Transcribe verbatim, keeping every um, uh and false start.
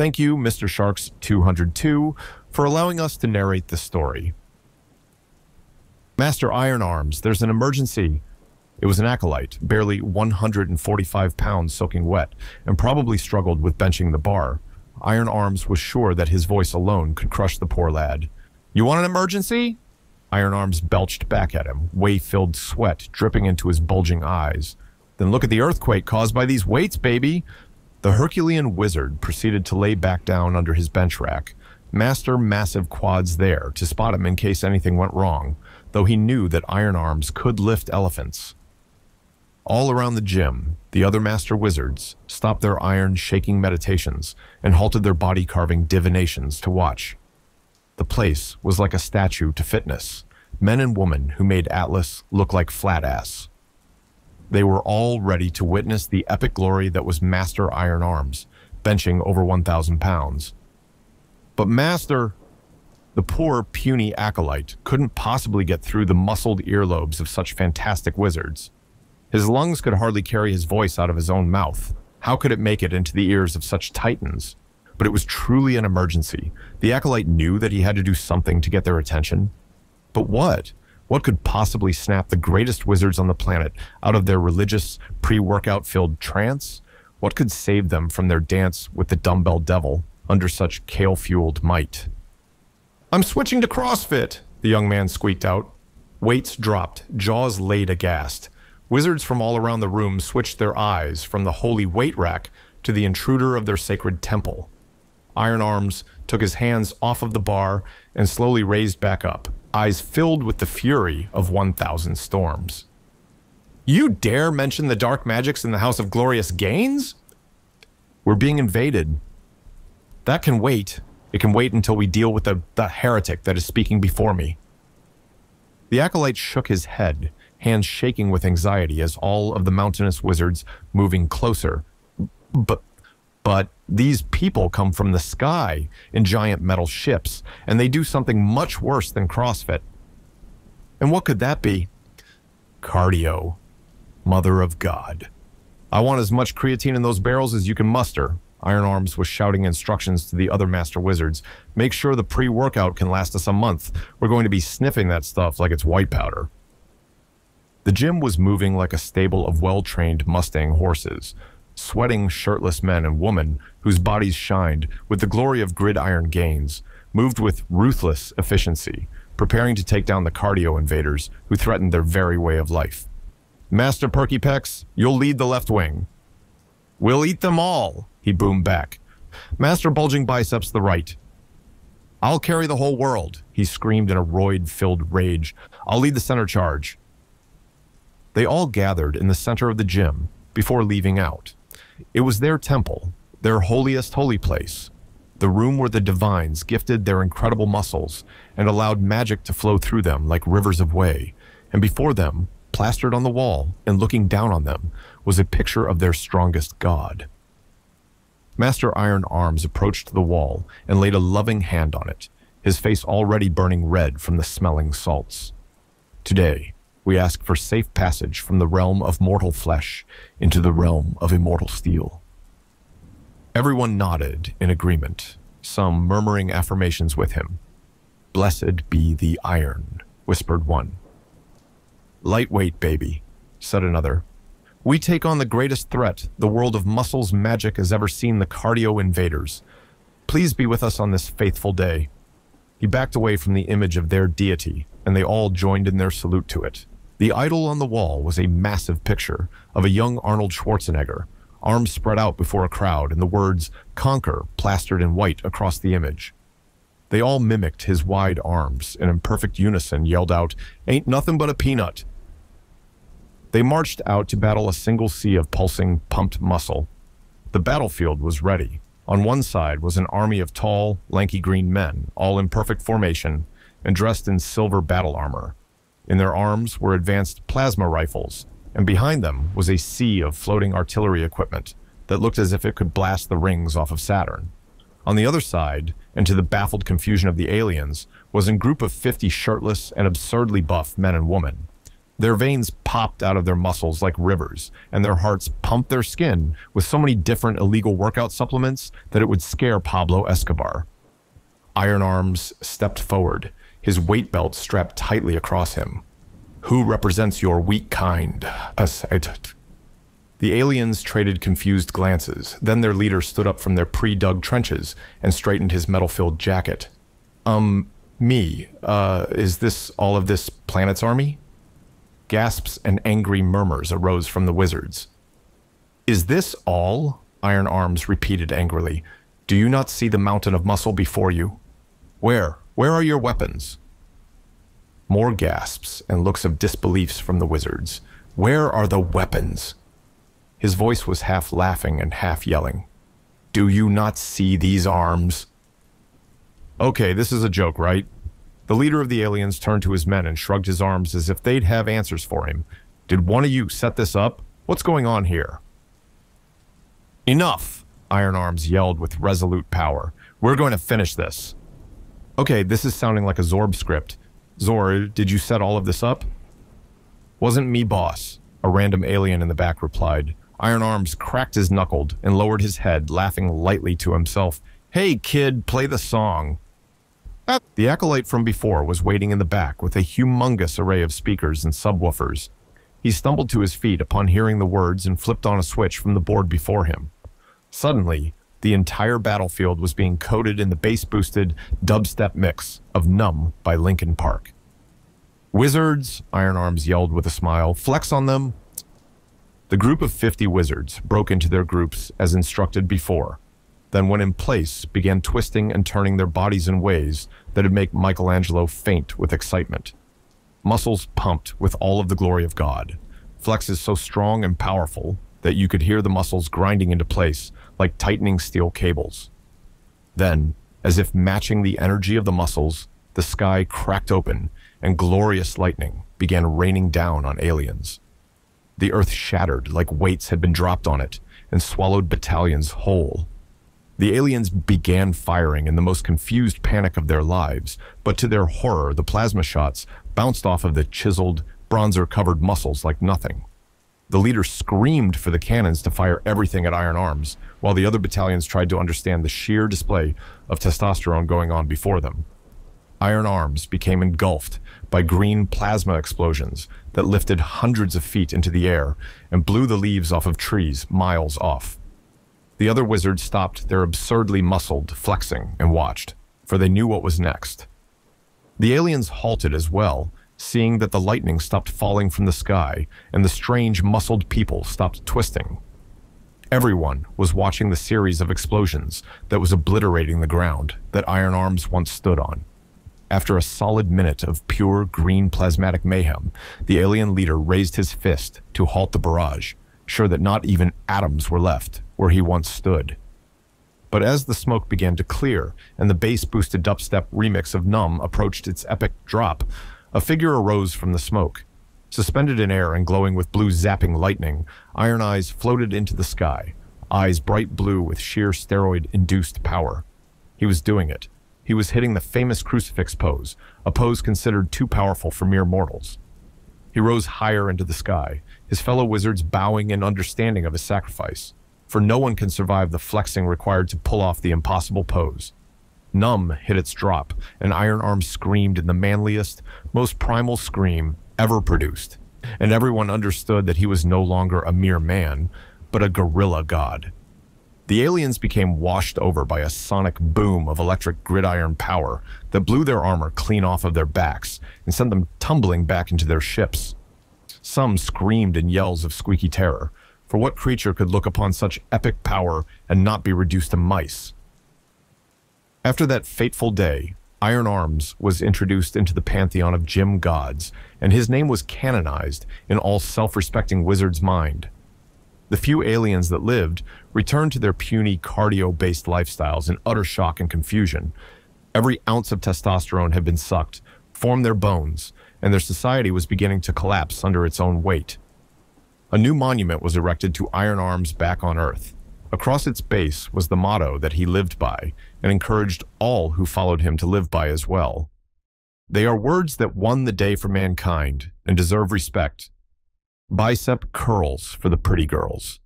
Thank you, Mister Sharks two oh two, for allowing us to narrate this story. Master Iron Arms, there's an emergency. It was an acolyte, barely one hundred forty-five pounds soaking wet, and probably struggled with benching the bar. Iron Arms was sure that his voice alone could crush the poor lad. "You want an emergency?" Iron Arms belched back at him, whey-filled sweat dripping into his bulging eyes. "Then look at the earthquake caused by these weights, baby!" The Herculean wizard proceeded to lay back down under his bench rack. Master Massive Quad's there to spot him in case anything went wrong, though he knew that Iron Arms could lift elephants. All around the gym, the other master wizards stopped their iron-shaking meditations and halted their body-carving divinations to watch. The place was like a statue to fitness, men and women who made Atlas look like flat-ass. They were all ready to witness the epic glory that was Master Iron Arms, benching over one thousand pounds. But Master, the poor puny acolyte, couldn't possibly get through the muscled earlobes of such fantastic wizards. His lungs could hardly carry his voice out of his own mouth. How could it make it into the ears of such titans? But it was truly an emergency. The acolyte knew that he had to do something to get their attention. But what? What could possibly snap the greatest wizards on the planet out of their religious, pre-workout-filled trance? What could save them from their dance with the dumbbell devil under such kale-fueled might? "I'm switching to CrossFit," the young man squeaked out. Weights dropped, jaws laid aghast. Wizards from all around the room switched their eyes from the holy weight rack to the intruder of their sacred temple. Iron Arms took his hands off of the bar and slowly raised back up, eyes filled with the fury of one thousand storms. "You dare mention the dark magics in the House of Glorious Gains? We're being invaded. That can wait. It can wait until we deal with the, the heretic that is speaking before me." The acolyte shook his head, hands shaking with anxiety as all of the mountainous wizards moving closer. But, but these people come from the sky in giant metal ships, and they do something much worse than CrossFit. And what could that be? Cardio. Mother of God. "I want as much creatine in those barrels as you can muster," Iron Arms was shouting instructions to the other master wizards. "Make sure the pre-workout can last us a month. We're going to be sniffing that stuff like it's white powder." The gym was moving like a stable of well-trained Mustang horses, sweating shirtless men and women whose bodies shined with the glory of gridiron gains, moved with ruthless efficiency, preparing to take down the cardio invaders who threatened their very way of life. "Master Perky Pecs, you'll lead the left wing." "We'll eat them all," he boomed back. "Master Bulging Biceps, the right." "I'll carry the whole world," he screamed in a roid-filled rage. "I'll lead the center charge." They all gathered in the center of the gym before leaving out. It was their temple, their holiest holy place, the room where the divines gifted their incredible muscles and allowed magic to flow through them like rivers of whey. And before them, plastered on the wall and looking down on them, was a picture of their strongest god. Master Iron Arms approached the wall and laid a loving hand on it, his face already burning red from the smelling salts. "Today, we ask for safe passage from the realm of mortal flesh into the realm of immortal steel." Everyone nodded in agreement, some murmuring affirmations with him. "Blessed be the iron," whispered one. "Lightweight, baby," said another. "We take on the greatest threat the world of muscles magic has ever seen, the cardio invaders. Please be with us on this faithful day." He backed away from the image of their deity, and they all joined in their salute to it. The idol on the wall was a massive picture of a young Arnold Schwarzenegger, arms spread out before a crowd and the words "Conquer" plastered in white across the image. They all mimicked his wide arms and in perfect unison yelled out, "Ain't nothing but a peanut." They marched out to battle a single sea of pulsing, pumped muscle. The battlefield was ready. On one side was an army of tall, lanky green men, all in perfect formation and dressed in silver battle armor. In their arms were advanced plasma rifles, and behind them was a sea of floating artillery equipment that looked as if it could blast the rings off of Saturn. On the other side, and to the baffled confusion of the aliens, was a group of fifty shirtless and absurdly buff men and women. Their veins popped out of their muscles like rivers, and their hearts pumped their skin with so many different illegal workout supplements that it would scare Pablo Escobar. Iron Arms stepped forward, his weight belt strapped tightly across him. "Who represents your weak kind?" The aliens traded confused glances. Then their leader stood up from their pre-dug trenches and straightened his metal-filled jacket. Um, me, uh, is this all of this planet's army? Gasps and angry murmurs arose from the wizards. "Is this all?" Iron Arms repeated angrily. "Do you not see the mountain of muscle before you? Where? Where are your weapons?" More gasps and looks of disbelief from the wizards. "Where are the weapons?" His voice was half laughing and half yelling. "Do you not see these arms?" "Okay, this is a joke, right?" The leader of the aliens turned to his men and shrugged his arms as if they'd have answers for him. "Did one of you set this up? What's going on here?" "Enough!" Iron Arms yelled with resolute power. "We're going to finish this." "Okay, this is sounding like a Zorb script. Zor, did you set all of this up?" "Wasn't me, boss," a random alien in the back replied. Iron Arms cracked his knuckle and lowered his head, laughing lightly to himself. "Hey, kid, play the song." The acolyte from before was waiting in the back with a humongous array of speakers and subwoofers. He stumbled to his feet upon hearing the words and flipped on a switch from the board before him. Suddenly, the entire battlefield was being coated in the bass-boosted dubstep mix of Numb by Linkin Park. "Wizards," Iron Arms yelled with a smile, "flex on them." The group of fifty wizards broke into their groups as instructed before, then when in place began twisting and turning their bodies in ways that'd make Michelangelo faint with excitement. Muscles pumped with all of the glory of God. Flexes so strong and powerful that you could hear the muscles grinding into place like tightening steel cables. Then, as if matching the energy of the muscles, the sky cracked open and glorious lightning began raining down on aliens. The earth shattered like weights had been dropped on it and swallowed battalions whole. The aliens began firing in the most confused panic of their lives, but to their horror, the plasma shots bounced off of the chiseled, bronzer-covered muscles like nothing. The leader screamed for the cannons to fire everything at Iron Arms, while the other battalions tried to understand the sheer display of testosterone going on before them. Iron Arms became engulfed by green plasma explosions that lifted hundreds of feet into the air and blew the leaves off of trees miles off. The other wizards stopped their absurdly muscled flexing and watched, for they knew what was next. The aliens halted as well, seeing that the lightning stopped falling from the sky and the strange muscled people stopped twisting. Everyone was watching the series of explosions that was obliterating the ground that Iron Arms once stood on. After a solid minute of pure green plasmatic mayhem, the alien leader raised his fist to halt the barrage, sure that not even atoms were left where he once stood. But as the smoke began to clear and the bass-boosted dubstep remix of Numb approached its epic drop, a figure arose from the smoke. Suspended in air and glowing with blue zapping lightning, Iron Eyes floated into the sky, eyes bright blue with sheer steroid-induced power. He was doing it. He was hitting the famous crucifix pose, a pose considered too powerful for mere mortals. He rose higher into the sky, his fellow wizards bowing in understanding of his sacrifice, for no one can survive the flexing required to pull off the impossible pose. Numb hit its drop, and Iron Arms screamed in the manliest, most primal scream ever produced, and everyone understood that he was no longer a mere man, but a gorilla god. The aliens became washed over by a sonic boom of electric gridiron power that blew their armor clean off of their backs and sent them tumbling back into their ships. Some screamed in yells of squeaky terror, for what creature could look upon such epic power and not be reduced to mice? After that fateful day, Iron Arms was introduced into the pantheon of gym gods, and his name was canonized in all self-respecting wizards' mind. The few aliens that lived returned to their puny cardio-based lifestyles in utter shock and confusion. Every ounce of testosterone had been sucked, formed their bones, and their society was beginning to collapse under its own weight. A new monument was erected to Iron Arms back on Earth. Across its base was the motto that he lived by and encouraged all who followed him to live by as well. They are words that won the day for mankind and deserve respect. Bicep curls for the pretty girls.